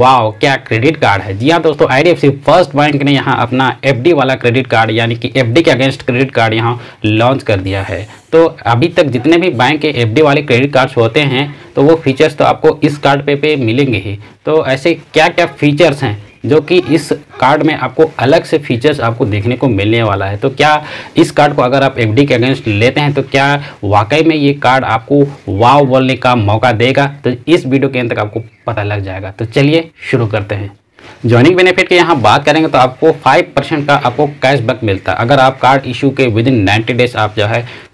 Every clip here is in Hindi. वाओ क्या क्रेडिट कार्ड है। जी हाँ दोस्तों, IDFC फर्स्ट बैंक ने यहाँ अपना FD वाला क्रेडिट कार्ड यानी कि FD के अगेंस्ट क्रेडिट कार्ड यहाँ लॉन्च कर दिया है। तो अभी तक जितने भी बैंक के FD वाले क्रेडिट कार्ड्स होते हैं तो वो फीचर्स तो आपको इस कार्ड पे मिलेंगे ही। तो ऐसे क्या क्या फीचर्स हैं जो कि इस कार्ड में आपको अलग से फीचर्स आपको देखने को मिलने वाला है। तो क्या इस कार्ड को अगर आप FD के अगेंस्ट लेते हैं तो क्या वाकई में ये कार्ड आपको वाव बोलने का मौका देगा, तो इस वीडियो के अंत तक आपको पता लग जाएगा। तो चलिए शुरू करते हैं। जॉइनिंग बेनिफिट की यहाँ बात करेंगे तो आपको 5% का आपको कैशबैक मिलता है अगर आप कार्ड इशू के विद इन 90 डेज आप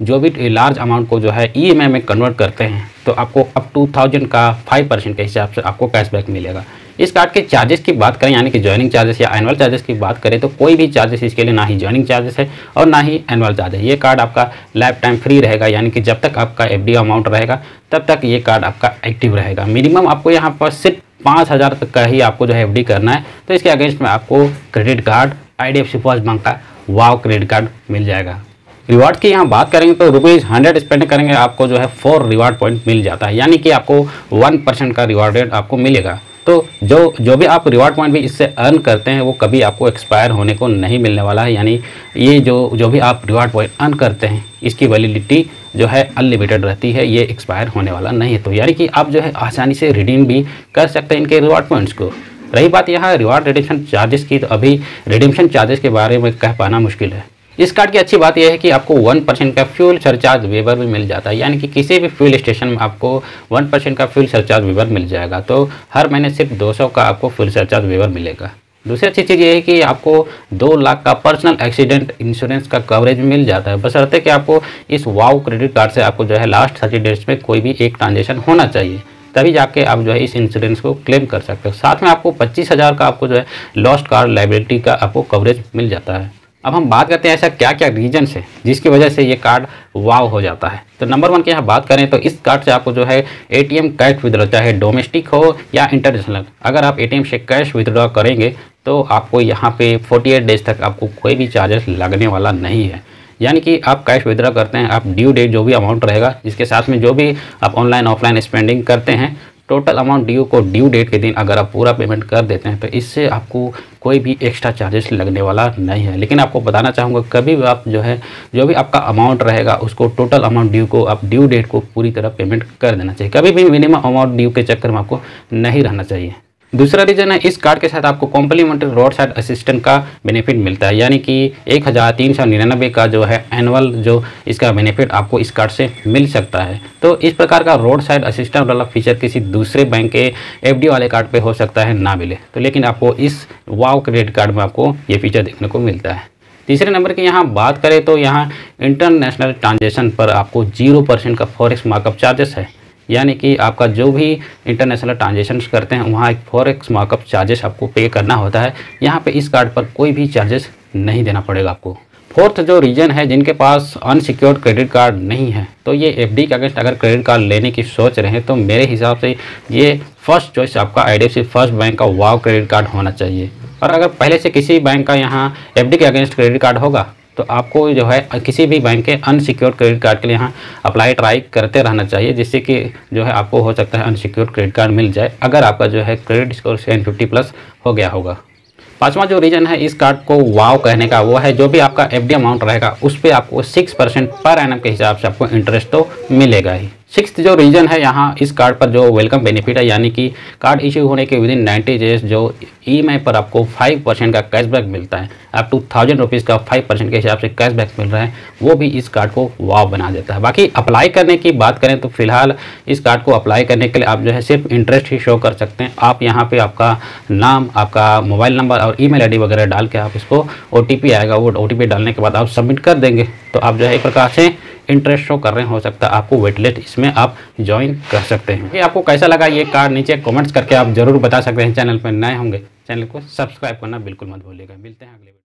जो भी लार्ज अमाउंट को EMI में कन्वर्ट करते हैं तो आपको अप टू 1000 का 5% के हिसाब से आपको कैशबैक मिलेगा। इस कार्ड के चार्जेस की बात करें यानी कि ज्वाइनिंग चार्जेस या एनुअल चार्जेस की बात करें तो कोई भी चार्जेस इसके लिए ना ही ज्वाइनिंग चार्जेस है और ना ही एनुअल चार्जेस। ये कार्ड आपका लाइफ टाइम फ्री रहेगा यानी कि जब तक आपका FD अमाउंट रहेगा तब तक ये कार्ड आपका एक्टिव रहेगा। मिनिमम आपको यहाँ पर सिर्फ 5000 तक का ही आपको FD करना है। तो इसके अगेंस्ट में आपको credit card IDFC first bank का वाव क्रेडिट कार्ड मिल जाएगा। रिवार्ड की यहाँ बात करेंगे तो ₹100 स्पेंड करेंगे आपको 4 रिवार्ड पॉइंट मिल जाता है यानी कि आपको 1% का रिवार्ड रेट आपको मिलेगा। तो जो भी आप रिवार्ड पॉइंट भी इससे अर्न करते हैं वो कभी आपको एक्सपायर होने को नहीं मिलने वाला है। यानी ये जो भी आप रिवार्ड पॉइंट अर्न करते हैं इसकी वैलिडिटी अनलिमिटेड रहती है, ये एक्सपायर होने वाला नहीं है। तो यानी कि आप आसानी से रिडीम भी कर सकते हैं इनके रिवार्ड पॉइंट्स को। रही बात यहाँ रिवार्ड रिडीम्शन चार्जेस की, तो अभी रिडीम्शन चार्जेस के बारे में कह पाना मुश्किल है। इस कार्ड की अच्छी बात यह है कि आपको 1% का फ्यूल सरचार्ज वेवर भी मिल जाता है यानी कि किसी भी फ्यूल स्टेशन में आपको 1% का फ्यूल सरचार्ज वेवर मिल जाएगा। तो हर महीने सिर्फ 200 का आपको फ्यूल सरचार्ज वेवर मिलेगा। दूसरी अच्छी चीज़ ये है कि आपको 2 लाख का पर्सनल एक्सीडेंट इंश्योरेंस का कवरेज मिल जाता है, बशर्ते कि आपको इस वाव क्रेडिट कार्ड से आपको लास्ट 30 डेज में कोई भी एक ट्रांजेक्शन होना चाहिए, तभी जाके आप इस इंश्योरेंस को क्लेम कर सकते हो। साथ में आपको 25,000 का आपको लॉस्ट कार्ड लाइबिलिटी का आपको कवरेज मिल जाता है। अब हम बात करते हैं ऐसा क्या क्या रीजन्स है जिसकी वजह से ये कार्ड वाव हो जाता है। तो नंबर 1 की यहाँ बात करें तो इस कार्ड से आपको ATM कैश विदड्रॉ, चाहे डोमेस्टिक हो या इंटरनेशनल, अगर आप ATM से कैश विदड्रॉ करेंगे तो आपको यहाँ पे 48 डेज तक आपको कोई भी चार्जेस लगने वाला नहीं है। यानी कि आप कैश विदड्रॉ करते हैं, आप ड्यू डेट जो भी अमाउंट रहेगा इसके साथ में जो भी आप ऑनलाइन ऑफलाइन स्पेंडिंग करते हैं, टोटल अमाउंट ड्यू को ड्यू डेट के दिन अगर आप पूरा पेमेंट कर देते हैं तो इससे आपको कोई भी एक्स्ट्रा चार्जेस लगने वाला नहीं है। लेकिन आपको बताना चाहूँगा कभी भी आप जो भी आपका अमाउंट रहेगा उसको टोटल अमाउंट ड्यू को आप ड्यू डेट को पूरी तरह पेमेंट कर देना चाहिए। कभी भी मिनिमम अमाउंट ड्यू के चक्कर में आपको नहीं रहना चाहिए। दूसरा रीज़न है इस कार्ड के साथ आपको कॉम्प्लीमेंट्री रोड साइड असिस्टेंट का बेनिफिट मिलता है यानी कि 1399 का एनुअल इसका बेनिफिट आपको इस कार्ड से मिल सकता है। तो इस प्रकार का रोड साइड असिस्टेंट वाला फीचर किसी दूसरे बैंक के FD वाले कार्ड पे हो सकता है ना मिले, तो लेकिन आपको इस वाव क्रेडिट कार्ड में आपको ये फीचर देखने को मिलता है। तीसरे नंबर की यहाँ बात करें तो यहाँ इंटरनेशनल ट्रांजेक्शन पर आपको 0% का फॉरेक्स मार्कअप चार्जेस है यानी कि आपका जो भी इंटरनेशनल ट्रांजेक्शन्स करते हैं वहाँ एक फॉरेक्स मार्कअप चार्जेस आपको पे करना होता है। यहाँ पे इस कार्ड पर कोई भी चार्जेस नहीं देना पड़ेगा आपको। फोर्थ जो रीजन है जिनके पास अनसिक्योर्ड क्रेडिट कार्ड नहीं है तो ये FD के अगेंस्ट अगर क्रेडिट कार्ड लेने की सोच रहे हैं तो मेरे हिसाब से ये फर्स्ट चॉइस आपका IDFC फर्स्ट बैंक का वाव क्रेडिट कार्ड होना चाहिए। और अगर पहले से किसी बैंक का यहाँ FD के अगेंस्ट क्रेडिट कार्ड होगा तो आपको किसी भी बैंक के अनसिक्योर्ड क्रेडिट कार्ड के लिए यहाँ अप्लाई ट्राई करते रहना चाहिए, जिससे कि आपको हो सकता है अनसिक्योर्ड क्रेडिट कार्ड मिल जाए अगर आपका क्रेडिट स्कोर 750+ हो गया होगा। 5वां जो रीज़न है इस कार्ड को वाव कहने का वो है जो भी आपका FD अमाउंट रहेगा उस पर आपको 6% पर एनम के हिसाब से आपको इंटरेस्ट तो मिलेगा ही। 6th जो रीज़न है यहाँ इस कार्ड पर वेलकम बेनिफिट है यानी कि कार्ड इश्यू होने के विदिन 90 डेज EMI पर आपको 5% का कैशबैक मिलता है। आप 2000 रुपीज़ का 5% के हिसाब से कैशबैक मिल रहा है, वो भी इस कार्ड को वाव बना देता है। बाकी अप्लाई करने की बात करें तो फिलहाल इस कार्ड को अप्लाई करने के लिए आप सिर्फ इंटरेस्ट ही शो कर सकते हैं। आप यहाँ पर आपका नाम, आपका मोबाइल नंबर और email ID वगैरह डाल के आप इसको OTP आएगा, वो OTP डालने के बाद आप सबमिट कर देंगे तो आप एक प्रकार से इंटरेस्ट शो कर रहे हो सकता है। आपको वेटलिस्ट इसमें आप ज्वाइन कर सकते हैं। ये आपको कैसा लगा ये कार्ड नीचे कमेंट्स करके आप जरूर बता सकते हैं। चैनल पर नए होंगे चैनल को सब्सक्राइब करना बिल्कुल मत भूलिएगा। मिलते हैं अगले